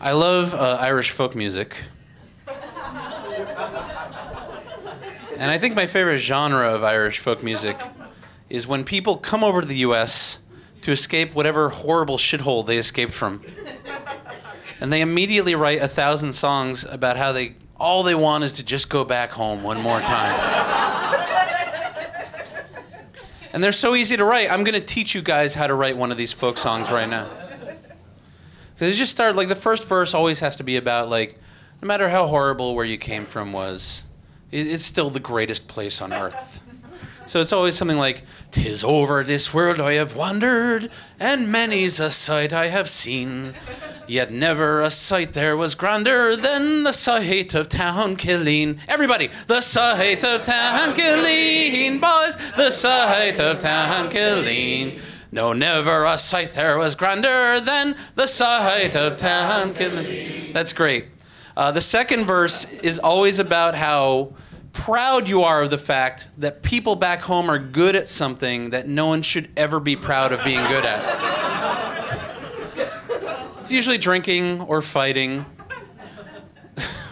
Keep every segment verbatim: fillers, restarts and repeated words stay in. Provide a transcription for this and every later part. I love uh, Irish folk music. And I think my favorite genre of Irish folk music is when people come over to the U S to escape whatever horrible shithole they escaped from. And they immediately write a thousand songs about how they all they want is to just go back home one more time. And they're so easy to write. I'm going to teach you guys how to write one of these folk songs right now. Because it just started, like, the first verse always has to be about, like, no matter how horrible where you came from was, it's still the greatest place on earth. So it's always something like, "'Tis over this world I have wandered, and many's a sight I have seen. Yet never a sight there was grander than the sight of Town-Killeen." Everybody, the sight of Town-Killeen, boys, the sight of Town-Killeen. No, never a sight there was grander than the sight of Town-Killeen. That's great. Uh, the second verse is always about how proud you are of the fact that people back home are good at something that no one should ever be proud of being good at. It's usually drinking or fighting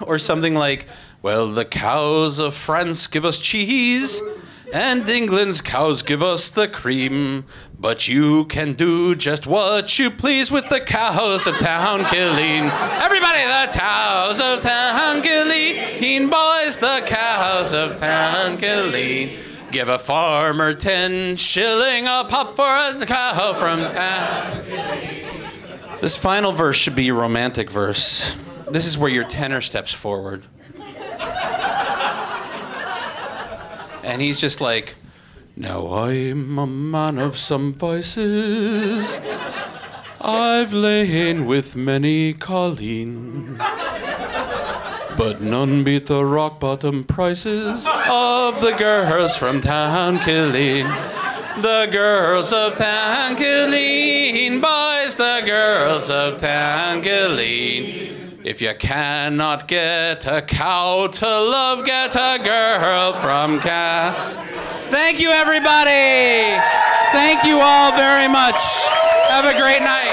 or something like, "Well, the cows of France give us cheese and England's cows give us the cream, but you can do just what you please with the cows of Town-Killeen." Everybody, the cows of Town-Killeen, boys, the cows of Town-Killeen. Give a farmer ten shilling a pop for a cow from Town-Killeen. This final verse should be your romantic verse. This is where your tenor steps forward. And he's just like, "Now I'm a man of some vices. I've lain with many colleen, but none beat the rock bottom prices of the girls from Town-Killeen. The girls of Town-Killeen, boys, the girls of Town-Killeen. If you cannot get a cow to love, get a girl from cow." Thank you, everybody. Thank you all very much. Have a great night.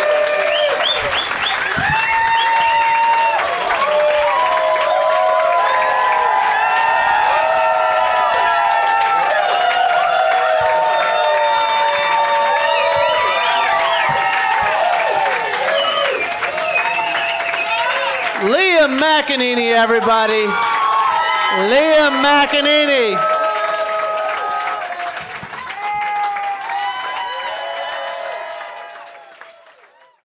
Liam McEneaney, everybody. Liam McEneaney.